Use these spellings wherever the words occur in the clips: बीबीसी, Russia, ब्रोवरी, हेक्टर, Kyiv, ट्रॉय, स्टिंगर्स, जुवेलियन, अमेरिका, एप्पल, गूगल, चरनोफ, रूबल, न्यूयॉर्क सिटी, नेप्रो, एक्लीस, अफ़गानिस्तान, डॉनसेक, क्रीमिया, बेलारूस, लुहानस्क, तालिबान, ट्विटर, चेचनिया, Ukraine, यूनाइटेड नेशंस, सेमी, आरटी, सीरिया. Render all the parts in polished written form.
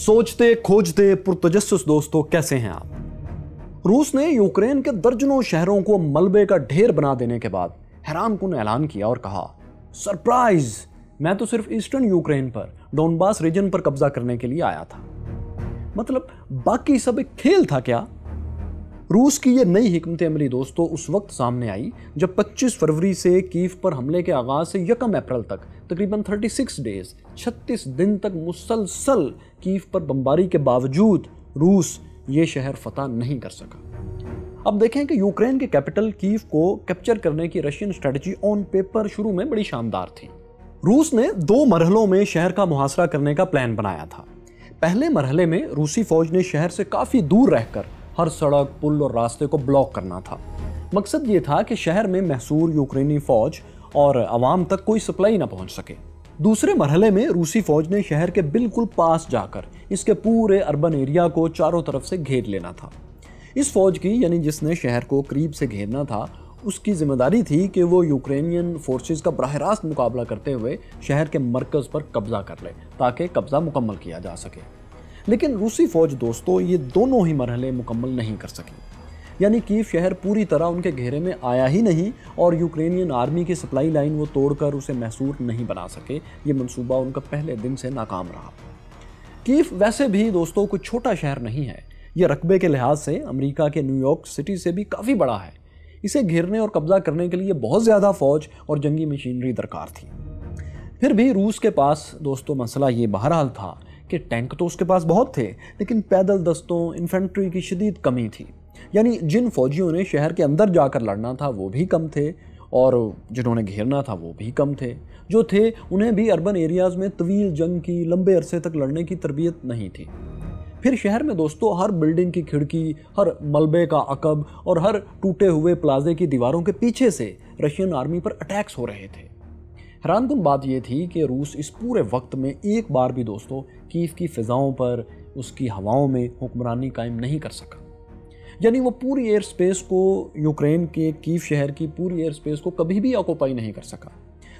सोचते खोजते पुरतजस्सुस दोस्तों, कैसे हैं आप। रूस ने यूक्रेन के दर्जनों शहरों को मलबे का ढेर बना देने के बाद हैरानकुन ऐलान किया और कहा, सरप्राइज, मैं तो सिर्फ ईस्टर्न यूक्रेन पर डोनबास रीजन पर कब्जा करने के लिए आया था। मतलब बाकी सब एक खेल था क्या। रूस की ये नई हिकमत अमली दोस्तों उस वक्त सामने आई जब 25 फरवरी से कीव पर हमले के आगाज़ से यकम अप्रैल तक तकरीबन 36 डेज 36 दिन तक मुसलसल कीव पर बमबारी के बावजूद रूस ये शहर फतह नहीं कर सका। अब देखें कि यूक्रेन के कैपिटल कीव को कैप्चर करने की रशियन स्ट्रेटजी ऑन पेपर शुरू में बड़ी शानदार थी। रूस ने दो मरहलों में शहर का मुहासरा करने का प्लान बनाया था। पहले मरहले में रूसी फौज ने शहर से काफ़ी दूर रहकर हर सड़क, पुल और रास्ते को ब्लॉक करना था। मकसद ये था कि शहर में महसूर यूक्रेनी फौज और आवाम तक कोई सप्लाई ना पहुंच सके। दूसरे मरहले में रूसी फौज ने शहर के बिल्कुल पास जाकर इसके पूरे अर्बन एरिया को चारों तरफ से घेर लेना था। इस फौज की यानी जिसने शहर को करीब से घेरना था उसकी जिम्मेदारी थी कि वो यूक्रेनियन फोर्सेस का बराह रास्त मुकाबला करते हुए शहर के मरकज़ पर कब्ज़ा कर ले ताकि कब्ज़ा मुकम्मल किया जा सके। लेकिन रूसी फौज दोस्तों ये दोनों ही मरहले मुकम्मल नहीं कर सकी, यानी कीव शहर पूरी तरह उनके घेरे में आया ही नहीं और यूक्रेनियन आर्मी की सप्लाई लाइन वो तोड़कर उसे महसूर नहीं बना सके। ये मंसूबा उनका पहले दिन से नाकाम रहा। कीव वैसे भी दोस्तों कोई छोटा शहर नहीं है, ये रकबे के लिहाज से अमेरिका के न्यूयॉर्क सिटी से भी काफ़ी बड़ा है। इसे घेरने और कब्जा करने के लिए बहुत ज़्यादा फौज और जंगी मशीनरी दरकार थी। फिर भी रूस के पास दोस्तों मसला ये बहरहाल था कि टैंक तो उसके पास बहुत थे लेकिन पैदल दस्तों, इन्फेंट्री की शदीद कमी थी। यानी जिन फौजियों ने शहर के अंदर जाकर लड़ना था वो भी कम थे और जिन्होंने घेरना था वो भी कम थे। जो थे उन्हें भी अर्बन एरियाज़ में तवील जंग की, लंबे अरसे तक लड़ने की तरबियत नहीं थी। फिर शहर में दोस्तों हर बिल्डिंग की खिड़की, हर मलबे का अकब और हर टूटे हुए प्लाजे की दीवारों के पीछे से रशियन आर्मी पर अटैक्स हो रहे थे। हैरानकुन बात यह थी कि रूस इस पूरे वक्त में एक बार भी दोस्तों कीव की फ़िज़ाओं पर, उसकी हवाओं में हुक्मरानी कायम नहीं कर सका। यानी वो पूरी एयर स्पेस को, यूक्रेन के कीव शहर की पूरी एयर स्पेस को कभी भी ऑक्यूपाई नहीं कर सका,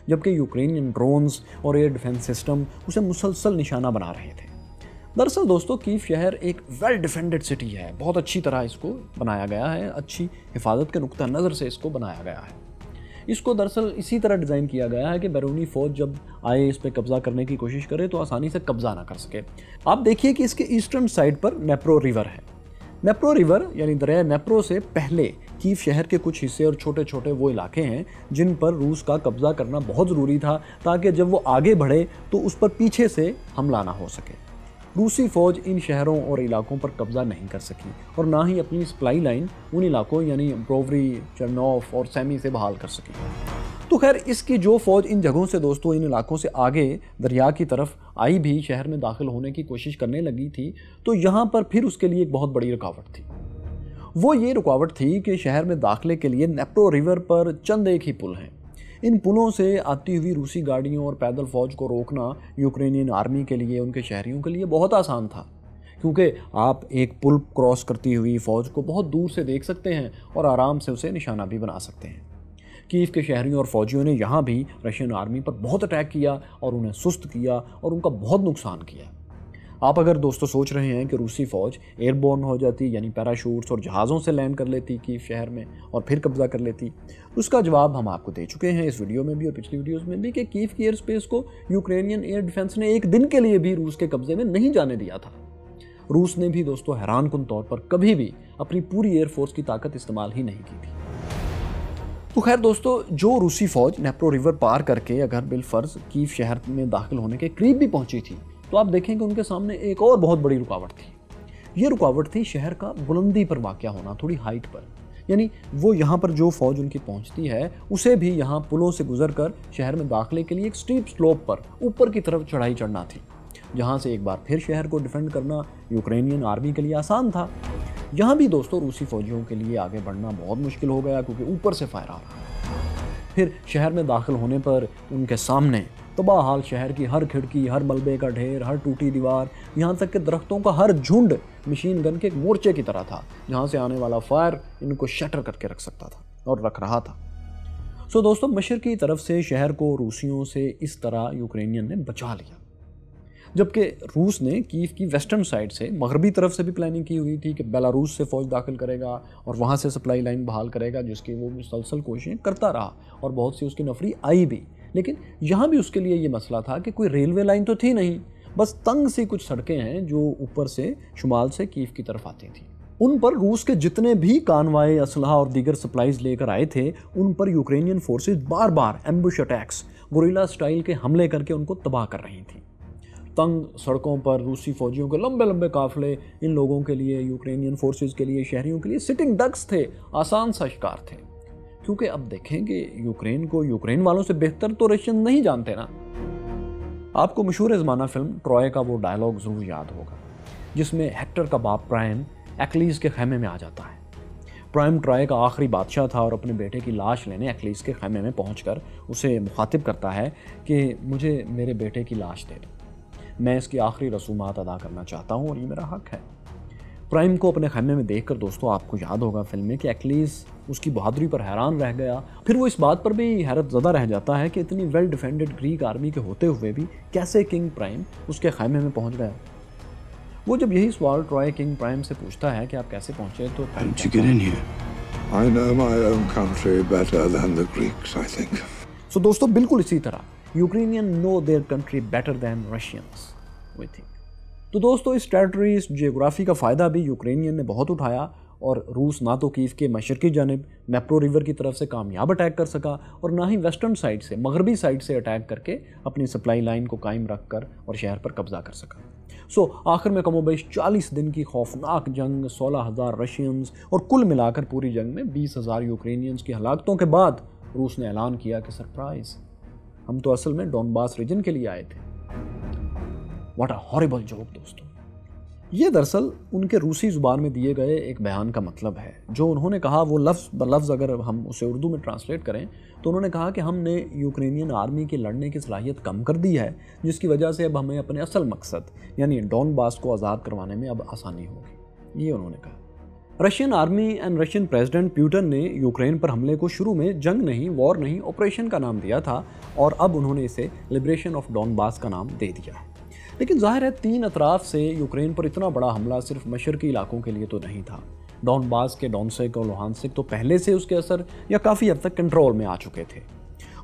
जबकि यूक्रेनियन ड्रोन्स और एयर डिफेंस सिस्टम उसे मुसलसल निशाना बना रहे थे। दरअसल दोस्तों कीव शहर एक वेल डिफेंडेड सिटी है, बहुत अच्छी तरह इसको बनाया गया है, अच्छी हिफाजत के नुक्ता नज़र से इसको बनाया गया है। इसको दरअसल इसी तरह डिज़ाइन किया गया है कि बैरूनी फ़ौज जब आए इस पे कब्ज़ा करने की कोशिश करे तो आसानी से कब्ज़ा ना कर सके। आप देखिए कि इसके ईस्टर्न साइड पर नेप्रो रिवर है। नेप्रो रिवर यानी दरिया नेप्रो से पहले कीव शहर के कुछ हिस्से और छोटे छोटे वो इलाके हैं जिन पर रूस का कब्ज़ा करना बहुत ज़रूरी था ताकि जब वो आगे बढ़े तो उस पर पीछे से हमला ना हो सके। रूसी फौज इन शहरों और इलाकों पर कब्ज़ा नहीं कर सकी और ना ही अपनी सप्लाई लाइन उन इलाकों यानी ब्रोवरी, चरनोफ और सेमी से बहाल कर सकी। तो खैर इसकी जो फ़ौज इन जगहों से दोस्तों, इन इलाकों से आगे दरिया की तरफ आई भी शहर में दाखिल होने की कोशिश करने लगी थी तो यहाँ पर फिर उसके लिए एक बहुत बड़ी रुकावट थी। वो ये रुकावट थी कि शहर में दाखिले के लिए नेप्रो रिवर पर चंद एक ही पुल हैं। इन पुलों से आती हुई रूसी गाड़ियों और पैदल फौज को रोकना यूक्रेनियन आर्मी के लिए, उनके शहरियों के लिए बहुत आसान था, क्योंकि आप एक पुल क्रॉस करती हुई फ़ौज को बहुत दूर से देख सकते हैं और आराम से उसे निशाना भी बना सकते हैं। कीव के शहरियों और फौजियों ने यहाँ भी रशियन आर्मी पर बहुत अटैक किया और उन्हें सुस्त किया और उनका बहुत नुकसान किया। आप अगर दोस्तों सोच रहे हैं कि रूसी फ़ौज एयरबोर्न हो जाती यानी पैराशूट्स और जहाज़ों से लैंड कर लेती कीव शहर में और फिर कब्ज़ा कर लेती, उसका जवाब हम आपको दे चुके हैं इस वीडियो में भी और पिछली वीडियोस में भी कि कीव की एयर स्पेस को यूक्रेनियन एयर डिफेंस ने एक दिन के लिए भी रूस के कब्ज़े में नहीं जाने दिया था। रूस ने भी दोस्तों हैरानकुन तौर पर कभी भी अपनी पूरी एयरफोर्स की ताकत इस्तेमाल ही नहीं की थी। तो खैर दोस्तों जो रूसी फ़ौज नेप्रो रिवर पार करके अगर बिलफर्ज़ कीव शहर में दाखिल होने के करीब भी पहुँची थी तो आप देखें कि उनके सामने एक और बहुत बड़ी रुकावट थी। ये रुकावट थी शहर का बुलंदी पर वाक़या होना, थोड़ी हाइट पर। यानी वो यहाँ पर जो फ़ौज उनकी पहुँचती है उसे भी यहाँ पुलों से गुजरकर शहर में दाखिले के लिए एक स्टीप स्लोप पर ऊपर की तरफ चढ़ाई चढ़ना थी, जहाँ से एक बार फिर शहर को डिफेंड करना यूक्रेनियन आर्मी के लिए आसान था। यहाँ भी दोस्तों रूसी फ़ौजियों के लिए आगे बढ़ना बहुत मुश्किल हो गया क्योंकि ऊपर से फायर आ रहा। फिर शहर में दाखिल होने पर उनके सामने तबाह हाल शहर की हर खिड़की, हर मलबे का ढेर, हर टूटी दीवार, यहाँ तक कि दरख्तों का हर झुंड मशीन गन के एक मोर्चे की तरह था, जहाँ से आने वाला फायर इनको शटर करके रख सकता था और रख रहा था। सो दोस्तों मशरक़ की तरफ से शहर को रूसियों से इस तरह यूक्रेनियन ने बचा लिया। जबकि रूस ने कीव की वेस्टर्न साइड से मगरबी तरफ से भी प्लानिंग की हुई थी कि बेलारूस से फ़ौज दाखिल करेगा और वहाँ से सप्लाई लाइन बहाल करेगा, जिसकी वो मुसलसल कोशिशें करता रहा और बहुत सी उसकी नफरी आई भी। लेकिन यहाँ भी उसके लिए ये मसला था कि कोई रेलवे लाइन तो थी नहीं, बस तंग सी कुछ सड़कें हैं जो ऊपर से शुमाल से कीव की तरफ आती थी। उन पर रूस के जितने भी कानवाए, असलहा और दीगर सप्लाइज लेकर आए थे, उन पर यूक्रेनियन फोर्सेस बार बार एम्बुश अटैक्स, गोरिल्ला स्टाइल के हमले करके उनको तबाह कर रही थी। तंग सड़कों पर रूसी फौजियों के लंबे लंबे काफले इन लोगों के लिए, यूक्रेनियन फोर्सेस के लिए, शहरियों के लिए सिटिंग डक्स थे, आसान सा शिकार थे। क्योंकि अब देखें कि यूक्रेन को यूक्रेन वालों से बेहतर तो रशियन नहीं जानते ना। आपको मशहूर ज़माना फिल्म ट्रॉय का वो डायलॉग ज़रूर याद होगा जिसमें हेक्टर का बाप प्राइम एक्लीस के खैमे में आ जाता है। प्राइम ट्रॉय का आखिरी बादशाह था और अपने बेटे की लाश लेने एक्लीस के खैमे में पहुंचकर उसे मुखातिब करता है कि मुझे मेरे बेटे की लाश दे दो, मैं इसकी आखिरी रसूमात अदा करना चाहता हूं और ये मेरा हक है। प्राइम को अपने खैमे में देखकर दोस्तों आपको याद होगा फिल्म में कि एक्लीस उसकी बहादुरी पर हैरान रह गया। फिर वो इस बात पर भी हैरतज़दा रह जाता है कि इतनी वेल डिफेंडेड ग्रीक आर्मी के होते हुए भी कैसे किंग प्राइम उसके खैमे में पहुँच गया। वो जब यही सवाल ट्रॉय किंग प्राइम से पूछता है कि आप कैसे पहुंचे तो दोस्तों बिल्कुल इसी तरह Ukrainian know their country better than Russians we think. तो दोस्तों इस टेरिटरी, इस जियोग्राफी का फ़ायदा भी यूक्रेनियन ने बहुत उठाया और रूस ना तो कीव के मशरक़ी जानिब नेप्रो रिवर की तरफ से कामयाब अटैक कर सका और ना ही वेस्टर्न साइड से, मगरबी साइड से अटैक करके अपनी सप्लाई लाइन को कायम रख कर और शहर पर कब्ज़ा कर सका। आखिर में कमोबेश 40 दिन की खौफनाक जंग, 16,000 रशियंस और कुल मिलाकर पूरी जंग में 20,000 यूक्रेनियंस की हलाकतों के बाद रूस ने ऐलान किया कि सरप्राइज, हम तो असल में डॉनबास रीजन के लिए आए थे। व्हाट अ हॉरिबल जोक दोस्तों। ये दरअसल उनके रूसी ज़ुबान में दिए गए एक बयान का मतलब है जो उन्होंने कहा। वो लफ्ज़ ब लफ्ज़ अगर हम उसे उर्दू में ट्रांसलेट करें तो उन्होंने कहा कि हमने यूक्रेनियन आर्मी की लड़ने की सलाहियत कम कर दी है, जिसकी वजह से अब हमें अपने असल मकसद यानी डॉनबास को आज़ाद करवाने में अब आसानी होगी, ये उन्होंने कहा। Russian army and Russian president Putin ने यूक्रेन पर हमले को शुरू में जंग नहीं, वॉर नहीं, ऑपरेशन का नाम दिया था और अब उन्होंने इसे लिबरेशन ऑफ डॉनबास का नाम दे दिया है। लेकिन जाहिर है तीन अतराफ से यूक्रेन पर इतना बड़ा हमला सिर्फ मशरकी इलाकों के लिए तो नहीं था। डॉनबास के डॉनसेक और लुहानसेक तो पहले से उसके असर या काफ़ी हद तक कंट्रोल में आ चुके थे।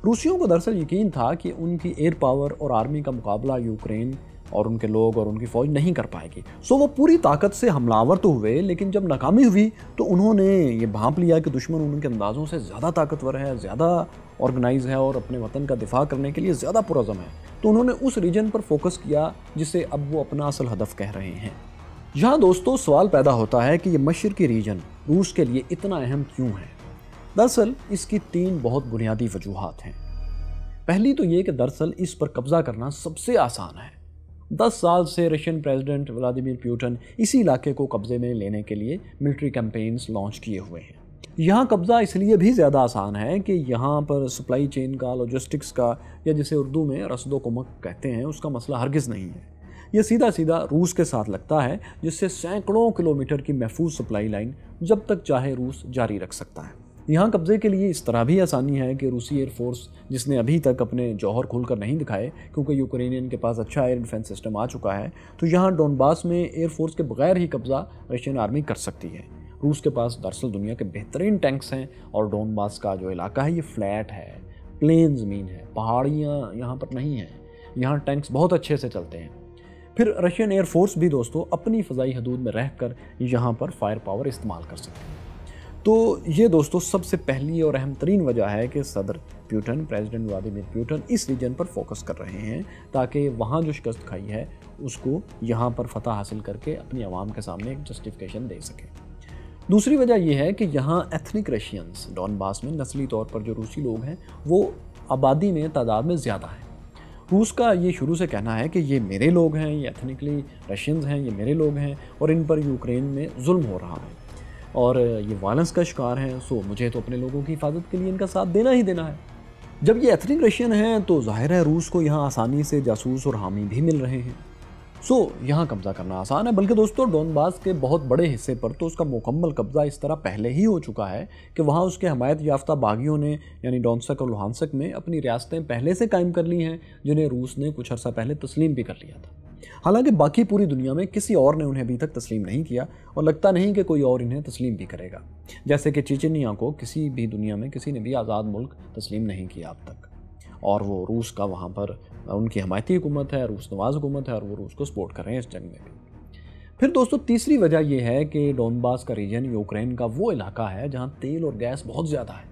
रूसियों को दरअसल यकीन था कि उनकी एयर पावर और आर्मी का मुकाबला यूक्रेन और उनके लोग और उनकी फ़ौज नहीं कर पाएगी, सो वो पूरी ताकत से हमलावर तो हुए। लेकिन जब नाकामी हुई तो उन्होंने ये भांप लिया कि दुश्मन उनके अंदाज़ों से ज़्यादा ताकतवर है, ज़्यादा ऑर्गेनाइज है और अपने वतन का दिफा करने के लिए ज़्यादा पुरज़म है, तो उन्होंने उस रीजन पर फोकस किया जिसे अब वो अपना असल हदफ कह रहे हैं। यहाँ दोस्तों सवाल पैदा होता है कि ये मशरक़ी रीजन रूस के लिए इतना अहम क्यों है। दरअसल इसकी तीन बहुत बुनियादी वजूहत हैं। पहली तो ये कि दरअसल इस पर कब्ज़ा करना सबसे आसान है। 10 साल से रशियन प्रेसिडेंट व्लादिमीर पुतिन इसी इलाके को कब्ज़े में लेने के लिए मिलिट्री कैंपेन्स लॉन्च किए हुए हैं। यहाँ कब्ज़ा इसलिए भी ज़्यादा आसान है कि यहाँ पर सप्लाई चेन का, लॉजिस्टिक्स का या जिसे उर्दू में रसदो कुमक कहते हैं, उसका मसला हरगिज़ नहीं है। ये सीधा सीधा रूस के साथ लगता है, जिससे सैकड़ों किलोमीटर की महफूज सप्लाई लाइन जब तक चाहे रूस जारी रख सकता है। यहाँ कब्ज़े के लिए इस तरह भी आसानी है कि रूसी एयरफोर्स, जिसने अभी तक अपने जौहर खोलकर नहीं दिखाए क्योंकि यूक्रेनियन के पास अच्छा एयर डिफेंस सिस्टम आ चुका है, तो यहाँ डॉनबास में एयरफोर्स के बगैर ही कब्ज़ा रशियन आर्मी कर सकती है। रूस के पास दरअसल दुनिया के बेहतरीन टैंक्स हैं और डॉनबास का जो इलाका है ये फ्लैट है, प्लेन ज़मीन है, पहाड़ियाँ यहाँ पर नहीं हैं, यहाँ टैंक्स बहुत अच्छे से चलते हैं। फिर रशियन एयरफोर्स भी दोस्तों अपनी फ़ज़ाई हदूद में रह कर यहाँ पर फायर पावर इस्तेमाल कर सकते हैं। तो ये दोस्तों सबसे पहली और अहम तरीन वजह है कि सदर पुतिन, प्रेसिडेंट व्लादिमीर पुतिन इस रीजन पर फोकस कर रहे हैं ताकि वहाँ जो शिकस्त खाई है उसको यहाँ पर फतह हासिल करके अपनी आवाम के सामने एक जस्टिफिकेशन दे सकें। दूसरी वजह यह है कि यहाँ एथनिक रशियंस, डॉनबास में नस्ली तौर पर जो रूसी लोग हैं वो आबादी में तादाद में ज़्यादा हैं। रूस का ये शुरू से कहना है कि ये मेरे लोग हैं, ये एथनिकली रशियंस हैं, ये मेरे लोग हैं और इन पर यूक्रेन में जुल्म हो रहा है और ये वायलेंस का शिकार हैं, सो मुझे तो अपने लोगों की हिफाजत के लिए इनका साथ देना ही देना है। जब ये एथनिक रशियन हैं तो जाहिर है रूस को यहाँ आसानी से जासूस और हामी भी मिल रहे हैं, सो यहाँ कब्ज़ा करना आसान है। बल्कि दोस्तों डॉनबास के बहुत बड़े हिस्से पर तो उसका मुकम्मल कब्ज़ा इस तरह पहले ही हो चुका है कि वहाँ उसके हमायत याफ्ता बागियों ने यानी डॉनस्क और लुहानस्क में अपनी रियासतें पहले से कायम कर ली हैं, जिन्हें रूस ने कुछ अर्सा पहले तस्लीम भी कर लिया था। हालांकि बाकी पूरी दुनिया में किसी और ने उन्हें अभी तक तस्लीम नहीं किया और लगता नहीं कि कोई और इन्हें तस्लीम भी करेगा, जैसे कि चेचनिया को किसी भी दुनिया में किसी ने भी आज़ाद मुल्क तस्लीम नहीं किया अब तक। और वो रूस का वहाँ पर उनकी हमायती हुकूमत है, रूस नवाज़ हुकूमत है और वो रूस को सपोर्ट कर रहे हैं इस जंग में भी। फिर दोस्तों तीसरी वजह यह है कि डोनबास का रीजन यूक्रेन का वो इलाका है जहाँ तेल और गैस बहुत ज़्यादा है,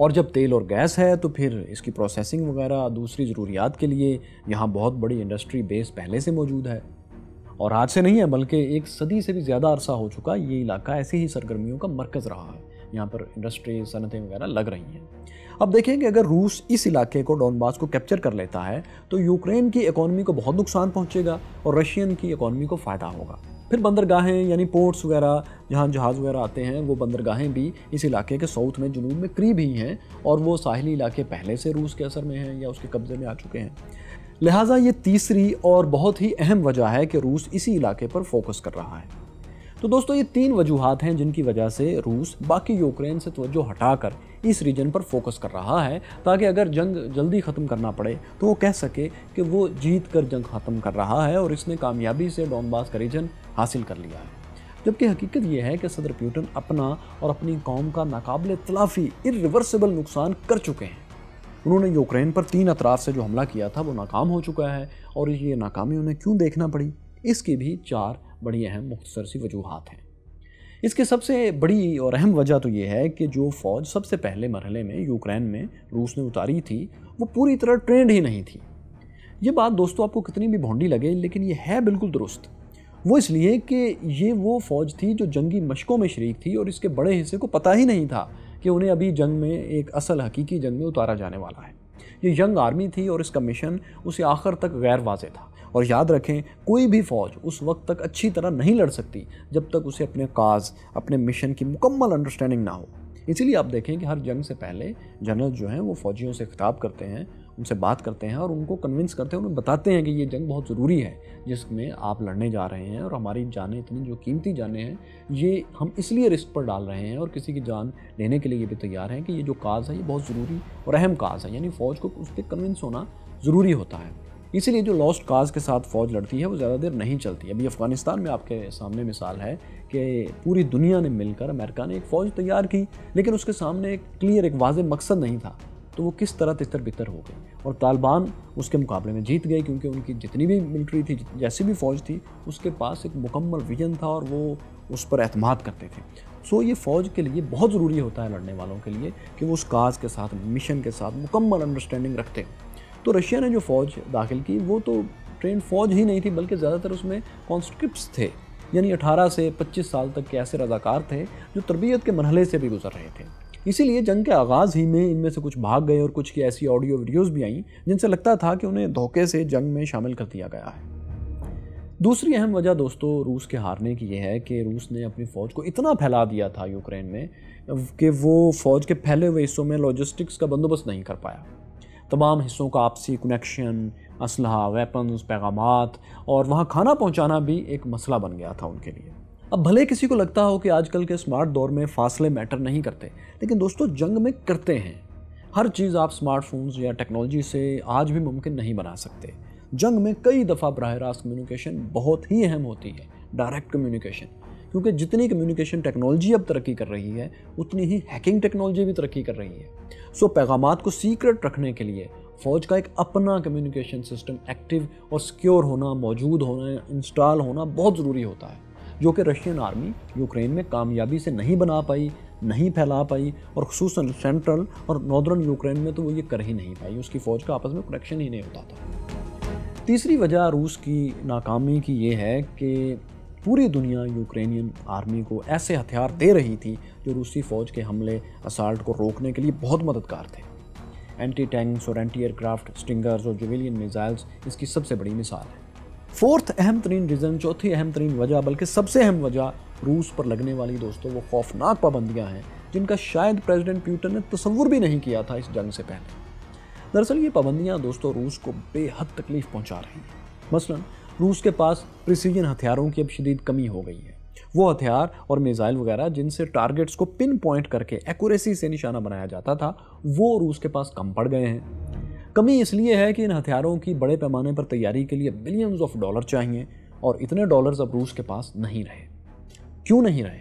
और जब तेल और गैस है तो फिर इसकी प्रोसेसिंग वगैरह दूसरी ज़रूरियात के लिए यहाँ बहुत बड़ी इंडस्ट्री बेस पहले से मौजूद है। और आज से नहीं है बल्कि एक सदी से भी ज़्यादा अरसा हो चुका ये इलाका ऐसी ही सरगर्मियों का मरकज़ रहा है, यहाँ पर इंडस्ट्री सनतें वगैरह लग रही हैं। अब देखें कि अगर रूस इस इलाके को डॉनबास को कैप्चर कर लेता है तो यूक्रेन की इकोनॉमी को बहुत नुकसान पहुँचेगा और रशियन की इकोनॉमी को फ़ायदा होगा। फिर बंदरगाहें यानी पोर्ट्स वगैरह जहाँ जहाज़ वगैरह आते हैं वो बंदरगाहें भी इस इलाके के साउथ में जनूब में करीब ही हैं और वो साहिली इलाके पहले से रूस के असर में हैं या उसके कब्ज़े में आ चुके हैं। लिहाजा ये तीसरी और बहुत ही अहम वजह है कि रूस इसी इलाके पर फोकस कर रहा है। तो दोस्तों ये तीन वजूहत हैं जिनकी वजह से रूस बाकी यूक्रेन से तवज्जो हटाकर इस रीजन पर फोकस कर रहा है, ताकि अगर जंग जल्दी ख़त्म करना पड़े तो वो कह सके कि वो जीत कर जंग ख़त्म कर रहा है और इसने कामयाबी से डॉनबास का रीजन हासिल कर लिया है। जबकि हकीकत यह है कि सदर पुतिन अपना और अपनी कौम का नाकाबिले तलाफ़ी इरिवर्सिबल नुकसान कर चुके हैं। उन्होंने यूक्रेन पर तीन अतराफ़ से जो हमला किया था वो नाकाम हो चुका है और ये नाकामी उन्हें क्यों देखना पड़ी, इसकी भी चार बड़ी अहम मुख्तसर सी वजूहात हैं। इसकी सबसे बड़ी और अहम वजह तो ये है कि जो फ़ौज सबसे पहले मरहले में यूक्रेन में रूस ने उतारी थी वो पूरी तरह ट्रेंड ही नहीं थी। ये बात दोस्तों आपको कितनी भी भोंडी लगे लेकिन ये है बिल्कुल दुरुस्त। वो इसलिए कि ये वो फ़ौज थी जो जंगी मशकों में शरीक थी और इसके बड़े हिस्से को पता ही नहीं था कि उन्हें अभी जंग में एक असल हकीकी जंग में उतारा जाने वाला है। ये यंग आर्मी थी और इसका मिशन उसे आखिर तक गैर वाज़े था। और याद रखें कोई भी फ़ौज उस वक्त तक अच्छी तरह नहीं लड़ सकती जब तक उसे अपने काज अपने मिशन की मुकम्मल अंडरस्टैंडिंग ना हो। इसीलिए आप देखें कि हर जंग से पहले जनरल जो हैं वो फ़ौजियों से ख़िताब करते हैं, उनसे बात करते हैं और उनको कन्विंस करते हैं, उन्हें बताते हैं कि ये जंग बहुत ज़रूरी है जिसमें आप लड़ने जा रहे हैं और हमारी जानें इतनी जो कीमती जानें हैं ये हम इसलिए रिस्क पर डाल रहे हैं और किसी की जान लेने के लिए ये भी तैयार हैं कि ये जो काज है ये बहुत ज़रूरी और अहम काज है। यानी फ़ौज को उस पर कन्विंस होना ज़रूरी होता है। इसीलिए जो लॉस्ट काज के साथ फ़ौज लड़ती है वो ज़्यादा देर नहीं चलती। अभी अफ़गानिस्तान में आपके सामने मिसाल है कि पूरी दुनिया ने मिलकर अमेरिका ने एक फ़ौज तैयार की लेकिन उसके सामने एक क्लियर एक वाज़े मकसद नहीं था तो वो किस तरह तितर बितर हो गई और तालिबान उसके मुकाबले में जीत गए, क्योंकि उनकी जितनी भी मिलिट्री थी जैसी भी फ़ौज थी उसके पास एक मुकम्मल विजन था और वो उस पर एतमाद करते थे। सो ये फ़ौज के लिए बहुत ज़रूरी होता है लड़ने वालों के लिए कि वो उस काज के साथ मिशन के साथ मुकम्मल अंडरस्टैंडिंग रखते हैं। तो रशिया ने जो फ़ौज दाखिल की वो तो ट्रेंड फ़ौज ही नहीं थी बल्कि ज़्यादातर उसमें कॉन्स्ट्रिप्ट्स थे, यानी 18 से 25 साल तक के ऐसे रज़ाकार थे जो तरबियत के मरहले से भी गुजर रहे थे। इसीलिए जंग के आगाज़ ही में इनमें से कुछ भाग गए और कुछ की ऐसी ऑडियो वीडियोज़ भी आईं जिनसे लगता था कि उन्हें धोखे से जंग में शामिल कर दिया गया है। दूसरी अहम वजह दोस्तों रूस के हारने की यह है कि रूस ने अपनी फ़ौज को इतना फैला दिया था यूक्रेन में कि वो फ़ौज के फैले हुए हिस्सों में लॉजिस्टिक्स का बंदोबस्त नहीं कर पाया। तमाम हिस्सों का आपसी कनेक्शन, असलहा, वेपन्स, पैगामात और वहाँ खाना पहुँचाना भी एक मसला बन गया था उनके लिए। अब भले किसी को लगता हो कि आजकल के स्मार्ट दौर में फ़ासले मैटर नहीं करते, लेकिन दोस्तों जंग में करते हैं। हर चीज़ आप स्मार्टफोन्स या टेक्नोलॉजी से आज भी मुमकिन नहीं बना सकते। जंग में कई दफ़ा बराह रास्त कम्युनिकेशन बहुत ही अहम होती है, डायरेक्ट कम्युनिकेशन, क्योंकि जितनी कम्युनिकेशन टेक्नोलॉजी अब तरक्की कर रही है उतनी ही हैकिंग टेक्नोलॉजी भी तरक्की कर रही है। सो पैगामात को सीक्रेट रखने के लिए फ़ौज का एक अपना कम्युनिकेशन सिस्टम एक्टिव और सिक्योर होना, मौजूद होना, इंस्टॉल होना बहुत ज़रूरी होता है, जो कि रशियन आर्मी यूक्रेन में कामयाबी से नहीं बना पाई, नहीं फैला पाई और ख़ुसूसन सेंट्रल और नॉर्दर्न यूक्रेन में तो वो ये कर ही नहीं पाई। उसकी फ़ौज का आपस में कनेक्शन ही नहीं होता था। तीसरी वजह रूस की नाकामी की ये है कि पूरी दुनिया यूक्रेनियन आर्मी को ऐसे हथियार दे रही थी जो रूसी फ़ौज के हमले असाल्ट को रोकने के लिए बहुत मददगार थे। एंटी टैंक्स और एंटी एयरक्राफ्ट स्टिंगर्स और जुवेलियन मिसाइल्स इसकी सबसे बड़ी मिसाल है। फोर्थ अहम तरीन रीज़न, चौथी अहम तरीन वजह बल्कि सबसे अहम वजह रूस पर लगने वाली दोस्तों वो खौफनाक पाबंदियाँ हैं जिनका शायद प्रेसिडेंट पुतिन ने तसव्वुर भी नहीं किया था इस जंग से पहले। दरअसल ये पाबंदियाँ दोस्तों रूस को बेहद तकलीफ पहुँचा रही हैं। मसलन रूस के पास प्रिसीजन हथियारों की अब शदीद कमी हो गई है। वो हथियार और मिसाइल वगैरह जिनसे टारगेट्स को पिन पॉइंट करके एक्यूरेसी से निशाना बनाया जाता था वो रूस के पास कम पड़ गए हैं। कमी इसलिए है कि इन हथियारों की बड़े पैमाने पर तैयारी के लिए बिलियंस ऑफ डॉलर चाहिए और इतने डॉलर्स अब रूस के पास नहीं रहे। क्यों नहीं रहे?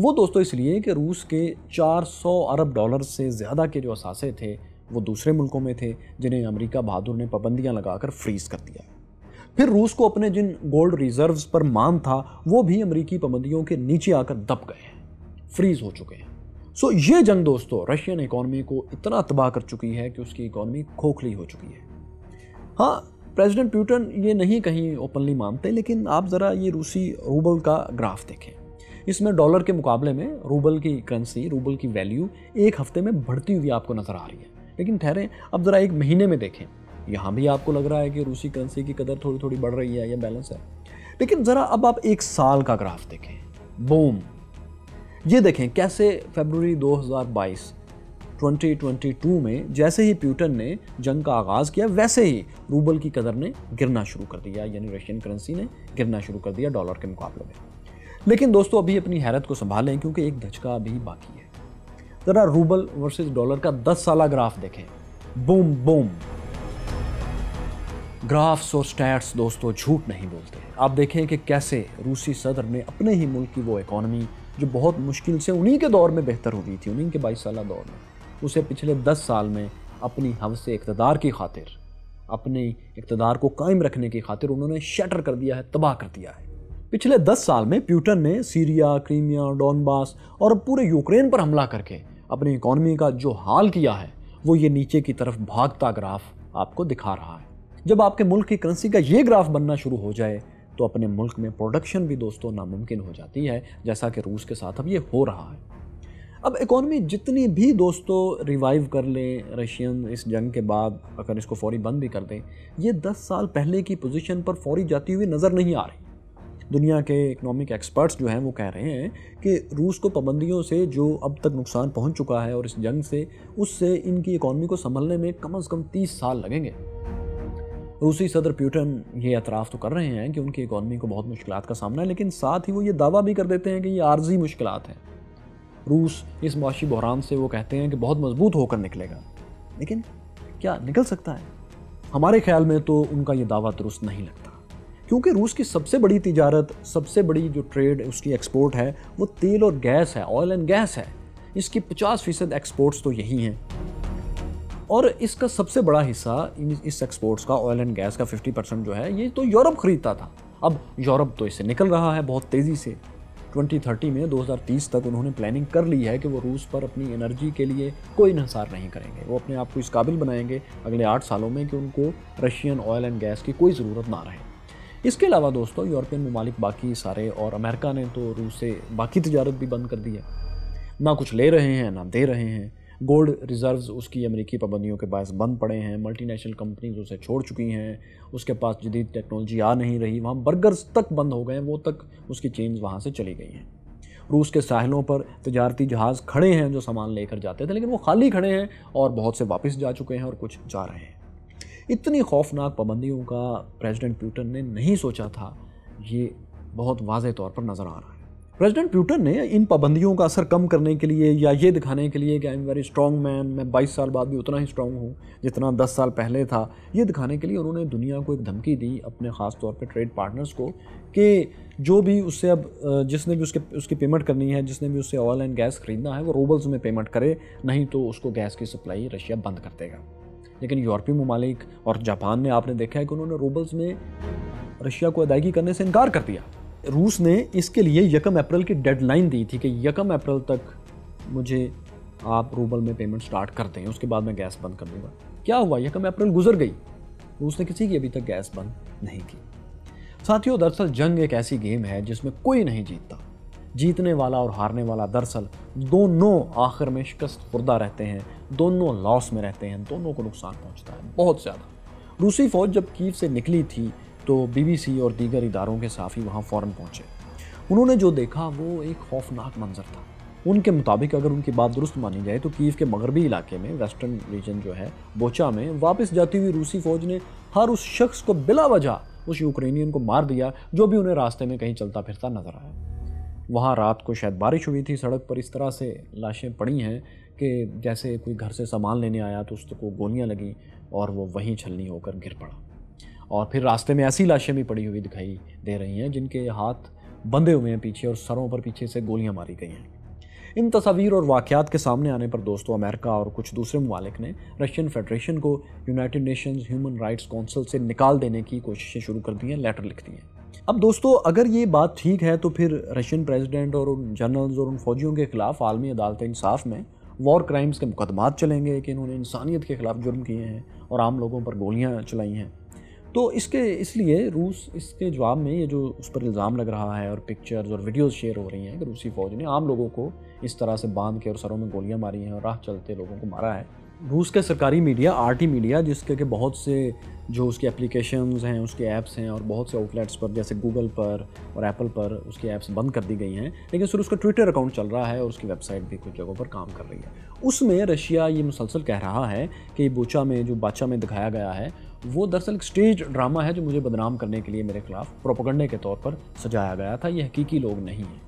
वो दोस्तों इसलिए कि रूस के 400 अरब डॉलर से ज़्यादा के जो असासे थे वो दूसरे मुल्कों में थे जिन्हें अमेरिका बहादुर ने पाबंदियां लगाकर फ्रीज़ कर दिया। फिर रूस को अपने जिन गोल्ड रिजर्व्स पर मान था वो भी अमेरिकी पाबंदियों के नीचे आकर दब गए हैं, फ्रीज़ हो चुके हैं। सो ये जंग दोस्तों रशियन इकॉनमी को इतना तबाह कर चुकी है कि उसकी इकॉनमी खोखली हो चुकी है। हाँ, प्रेसिडेंट पुतिन ये नहीं कहीं ओपनली मानते, लेकिन आप ज़रा ये रूसी रूबल का ग्राफ देखें। इसमें डॉलर के मुकाबले में रूबल की करेंसी, रूबल की वैल्यू एक हफ्ते में बढ़ती हुई आपको नज़र आ रही है। लेकिन ठहरें, अब ज़रा एक महीने में देखें, यहाँ भी आपको लग रहा है कि रूसी करेंसी की कदर थोड़ी थोड़ी बढ़ रही है या बैलेंस है। लेकिन ज़रा अब आप एक साल का ग्राफ देखें, बूम, ये देखें कैसे फरवरी 2022 2022 में जैसे ही पुतिन ने जंग का आगाज़ किया वैसे ही रूबल की कदर ने गिरना शुरू कर दिया, यानी रशियन करेंसी ने गिरना शुरू कर दिया डॉलर के मुकाबले में। लेकिन दोस्तों अभी अपनी हैरत को संभालें क्योंकि एक धचका अभी बाकी है। ज़रा रूबल वर्सेस डॉलर का 10 साला ग्राफ देखें, बूम बूम। ग्राफ्स और स्टैट्स दोस्तों झूठ नहीं बोलते। आप देखें कि कैसे रूसी सदर ने अपने ही मुल्क की वो इकॉनमी जो बहुत मुश्किल से उन्हीं के दौर में बेहतर हुई थी, उन्हीं के 22 साला दौर में, उसे पिछले 10 साल में अपनी हवस इक़्तदार की खातिर, अपने इक़्तदार को कायम रखने की खातिर उन्होंने शटर कर दिया है, तबाह कर दिया है। पिछले 10 साल में पुतिन ने सीरिया, क्रीमिया, डॉनबास और पूरे यूक्रेन पर हमला करके अपनी इकॉनमी का जो हाल किया है वो ये नीचे की तरफ भागता ग्राफ आपको दिखा रहा है। जब आपके मुल्क की करेंसी का ये ग्राफ बनना शुरू हो जाए तो अपने मुल्क में प्रोडक्शन भी दोस्तों नामुमकिन हो जाती है, जैसा कि रूस के साथ अब ये हो रहा है। अब इकॉनमी जितनी भी दोस्तों रिवाइव कर लें रशियन इस जंग के बाद, अगर इसको फौरी बंद भी कर दें, ये 10 साल पहले की पोजीशन पर फौरी जाती हुई नज़र नहीं आ रही। दुनिया के इकोनॉमिक एक्सपर्ट्स जो हैं वो कह रहे हैं कि रूस को पाबंदियों से जो अब तक नुकसान पहुंच चुका है और इस जंग से, उससे इनकी इकॉनमी को संभलने में कम से कम 30 साल लगेंगे। रूसी सदर पुतिन ये एतराफ़ तो कर रहे हैं कि उनकी इकॉनमी को बहुत मुश्किलात का सामना है, लेकिन साथ ही वो ये दावा भी कर देते हैं कि ये आर्जी मुश्किलात हैं, रूस इस माशी बहरान से वो कहते हैं कि बहुत मजबूत होकर निकलेगा। लेकिन क्या निकल सकता है? हमारे ख्याल में तो उनका ये दावा दुरुस्त नहीं लगता, क्योंकि रूस की सबसे बड़ी तिजारत, सबसे बड़ी जो ट्रेड उसकी एक्सपोर्ट है वो तेल और गैस है, ऑयल एंड गैस है। इसकी 50% एक्सपोर्ट्स तो यही हैं और इसका सबसे बड़ा हिस्सा, इस एक्सपोर्ट्स का, ऑयल एंड गैस का 50% जो है ये तो यूरोप ख़रीदता था। अब यूरोप तो इससे निकल रहा है बहुत तेज़ी से। 2030 में, 2030 तक उन्होंने प्लानिंग कर ली है कि वो रूस पर अपनी एनर्जी के लिए कोई इंहसार नहीं करेंगे। वो अपने आप को इस काबिल बनाएंगे अगले 8 सालों में कि उनको रशियन ऑयल एंड गैस की कोई ज़रूरत ना रहे। इसके अलावा दोस्तों यूरोपियन ममालिक बाकी सारे, और अमेरिका ने तो रूस से बाकी तिजारत भी बंद कर दी है, ना कुछ ले रहे हैं ना दे रहे हैं। गोल्ड रिजर्व्स उसकी अमेरिकी पाबंदियों के बायस बंद पड़े हैं, मल्टीनेशनल कंपनीज उसे छोड़ चुकी हैं, उसके पास जदीद टेक्नोलॉजी आ नहीं रही, वहाँ बर्गर्स तक बंद हो गए हैं, वो तक उसकी चेन्स वहाँ से चली गई हैं। रूस के साहिलों पर तजारती जहाज़ खड़े हैं जो सामान लेकर जाते थे, लेकिन वो खाली खड़े हैं और बहुत से वापस जा चुके हैं और कुछ जा रहे हैं। इतनी खौफनाक पाबंदियों का प्रेसिडेंट पुतिन ने नहीं सोचा था, ये बहुत वाज़े तौर पर नज़र आ रहा है। प्रेसिडेंट पुतिन ने इन पाबंदियों का असर कम करने के लिए या ये दिखाने के लिए कि I am very strong man, मैं 22 साल बाद भी उतना ही स्ट्रॉन्ग हूँ जितना 10 साल पहले था, ये दिखाने के लिए उन्होंने दुनिया को एक धमकी दी, अपने ख़ास तौर पर ट्रेड पार्टनर्स को, कि जो भी उससे अब जिसने भी उसकी पेमेंट करनी है, जिसने भी उससे ऑयल एंड गैस ख़रीदना है वो रूबल्स में पेमेंट करे, नहीं तो उसको गैस की सप्लाई रशिया बंद कर देगा। लेकिन यूरोपीय ममालिक और जापान ने, आपने देखा है कि उन्होंने रूबल्स में रशिया को अदायगी करने से इनकार कर दिया। रूस ने इसके लिए 1 अप्रैल की डेडलाइन दी थी कि 1 अप्रैल तक मुझे आप रूबल में पेमेंट स्टार्ट कर दें, उसके बाद मैं गैस बंद कर दूंगा। क्या हुआ? 1 अप्रैल गुजर गई, रूस ने किसी की अभी तक गैस बंद नहीं की। साथियों, दरअसल जंग एक ऐसी गेम है जिसमें कोई नहीं जीतता, जीतने वाला और हारने वाला दरअसल दोनों आखिर में शिकस्त खुर्दा रहते हैं, दोनों लॉस में रहते हैं, दोनों को नुकसान पहुंचता है बहुत ज़्यादा। रूसी फ़ौज जब कीव से निकली थी तो बीबीसी और दीगर इदारों के साफ़ी वहाँ फ़ौरन पहुँचे। उन्होंने जो देखा वो एक खौफनाक मंजर था। उनके मुताबिक, अगर उनकी बात दुरुस्त मानी जाए, तो कीव के मगरबी इलाके में, वेस्टर्न रीजन जो है, बोचा में वापस जाती हुई रूसी फ़ौज ने हर उस शख्स को बिला वजह, उस यूक्रेनियन को मार दिया जो भी उन्हें रास्ते में कहीं चलता फिरता नजर आया। वहाँ रात को शायद बारिश हुई थी, सड़क पर इस तरह से लाशें पड़ी हैं कि जैसे कोई घर से सामान लेने आया तो उसको गोलियाँ लगीं और वो वहीं छलनी होकर गिर पड़ा। और फिर रास्ते में ऐसी लाशें भी पड़ी हुई दिखाई दे रही हैं जिनके हाथ बंधे हुए हैं पीछे और सरों पर पीछे से गोलियां मारी गई हैं। इन तस्वीर और वाक़यात के सामने आने पर दोस्तों अमेरिका और कुछ दूसरे ममालिक ने रशियन फेडरेशन को यूनाइटेड नेशंस human rights council से निकाल देने की कोशिशें शुरू कर दी हैं, लेटर लिख दिए हैं। अब दोस्तों अगर ये बात ठीक है तो फिर रशियन प्रेसिडेंट और उन जनरल्स और उन फौजियों के खिलाफ आलमी अदालत इंसाफ में वॉर क्राइम्स के मुकदमात चलेंगे कि इन्होंने इंसानियत के खिलाफ जुर्म किए हैं और आम लोगों पर गोलियाँ चलाई हैं। तो इसलिए रूस इसके जवाब में ये जो उस पर इल्ज़ाम लग रहा है और पिक्चर्स और वीडियोस शेयर हो रही हैं कि रूसी फ़ौज ने आम लोगों को इस तरह से बांध के और सरों में गोलियां मारी हैं और राह चलते लोगों को मारा है, रूस के सरकारी मीडिया आरटी मीडिया जिसके के बहुत से जो उसके एप्लीकेशंस हैं, उसके ऐप्स हैं और बहुत से आउटलेट्स पर जैसे गूगल पर और एप्पल पर उसकी ऐप्स बंद कर दी गई हैं, लेकिन सिर्फ उसका ट्विटर अकाउंट चल रहा है और उसकी वेबसाइट भी कुछ जगहों पर काम कर रही है। उसमें रशिया ये मुसलसल कह रहा है कि बोचा में जो बादशाह में दिखाया गया है वो दरअसल एक स्टेज ड्रामा है जो मुझे बदनाम करने के लिए मेरे खिलाफ प्रोपेगेंडे के तौर पर सजाया गया था, ये हकीकी लोग नहीं हैं।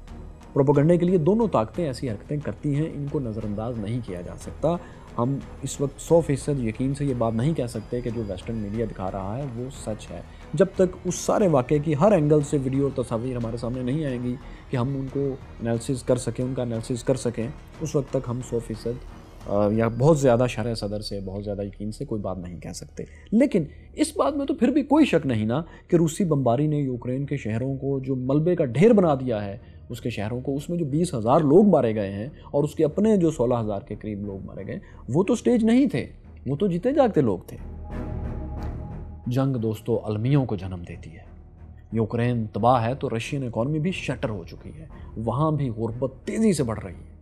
प्रोपेगेंडे के लिए दोनों ताकतें ऐसी हरकतें करती हैं, इनको नज़रअंदाज नहीं किया जा सकता। हम इस वक्त 100% यकीन से ये बात नहीं कह सकते कि जो वेस्टर्न मीडिया दिखा रहा है वो सच है, जब तक उस सारे वाक़े की हर एंगल से वीडियो और तस्वीर हमारे सामने नहीं आएंगी कि हम उनको एनालिसिस कर सकें, उनका एनालिसिस कर सकें, उस वक्त तक हम 100% या बहुत ज़्यादा शरह सदर से, बहुत ज़्यादा यकीन से कोई बात नहीं कह सकते। लेकिन इस बात में तो फिर भी कोई शक नहीं ना कि रूसी बमबारी ने यूक्रेन के शहरों को जो मलबे का ढेर बना दिया है, उसके शहरों को, उसमें जो 20,000 लोग मारे गए हैं और उसके अपने जो 16,000 के करीब लोग मारे गए, वो तो स्टेज नहीं थे, वो तो जीते जागते लोग थे। जंग दोस्तों अलमियों को जन्म देती है। यूक्रेन तबाह है तो रशियन इकॉनमी भी शटर हो चुकी है, वहाँ भी गुर्बत तेज़ी से बढ़ रही है।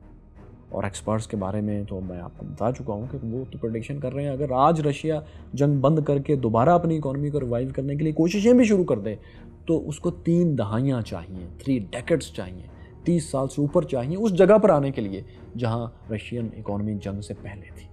और एक्सपर्ट्स के बारे में तो मैं आपको बता चुका हूँ कि वो तो प्रेडिक्शन कर रहे हैं अगर आज रशिया जंग बंद करके दोबारा अपनी इकॉनमी को रिवाइव करने के लिए कोशिशें भी शुरू कर दे तो उसको 3 दहाइयाँ चाहिए, 3 डेकेड्स चाहिए, 30 साल से ऊपर चाहिए उस जगह पर आने के लिए जहाँ रशियन इकॉनमी जंग से पहले थी।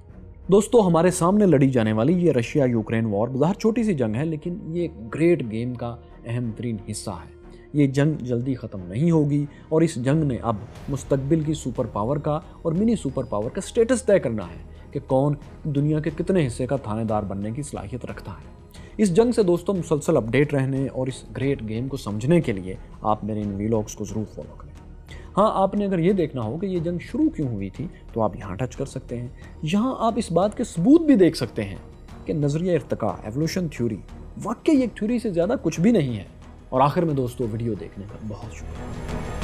दोस्तों हमारे सामने लड़ी जाने वाली ये रशिया यूक्रेन वॉर बाहर छोटी सी जंग है, लेकिन ये ग्रेट गेम का अहम तरीन हिस्सा है। ये जंग जल्दी ख़त्म नहीं होगी और इस जंग ने अब मुस्तकबिल की सुपर पावर का और मिनी सुपर पावर का स्टेटस तय करना है कि कौन दुनिया के कितने हिस्से का थानेदार बनने की सलाहियत रखता है। इस जंग से दोस्तों मुसलसल अपडेट रहने और इस ग्रेट गेम को समझने के लिए आप मेरे इन व्लॉग्स को ज़रूर फॉलो करें। हाँ, आपने अगर ये देखना हो कि ये जंग शुरू क्यों हुई थी तो आप यहाँ टच कर सकते हैं। यहाँ आप इस बात के सबूत भी देख सकते हैं कि नज़रिया इर्तका, एवोल्यूशन थ्योरी, वाकई एक थ्योरी से ज़्यादा कुछ भी नहीं है। और आखिर में दोस्तों वीडियो देखने का बहुत शुक्रिया।